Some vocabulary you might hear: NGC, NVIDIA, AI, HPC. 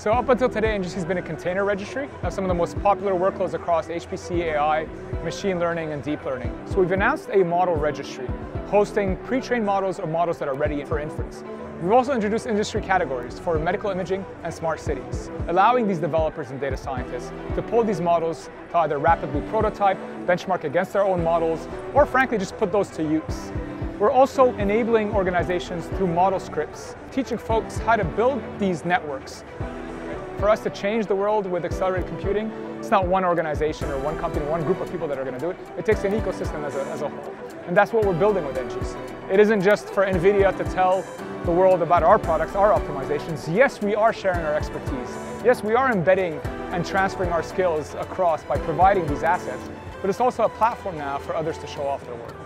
So up until today, NGC has been a container registry of some of the most popular workloads across HPC, AI, machine learning, and deep learning. So we've announced a model registry, hosting pre-trained models or models that are ready for inference. We've also introduced industry categories for medical imaging and smart cities, allowing these developers and data scientists to pull these models to either rapidly prototype, benchmark against their own models, or frankly, just put those to use. We're also enabling organizations through model scripts, teaching folks how to build these networks. For us to change the world with accelerated computing, it's not one organization or one company, one group of people that are going to do it. It takes an ecosystem as a whole. And that's what we're building with NGC. It isn't just for NVIDIA to tell the world about our products, our optimizations. Yes, we are sharing our expertise. Yes, we are embedding and transferring our skills across by providing these assets. But it's also a platform now for others to show off their work.